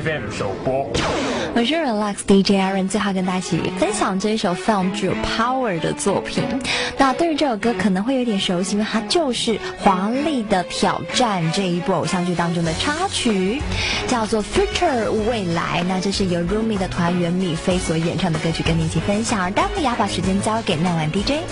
FM 首播。我是 Relax DJ Aaron， 最后跟大家一起分享这一首非常具有 power 的作品。那对于这首歌可能会有点熟悉，因为它就是《华丽的挑战》这一部偶像剧当中的插曲，叫做 Future 未来。那这是由 Rumi 的团员米菲所演唱的歌曲，跟你一起分享。而待会也要把时间交给那晚 DJ。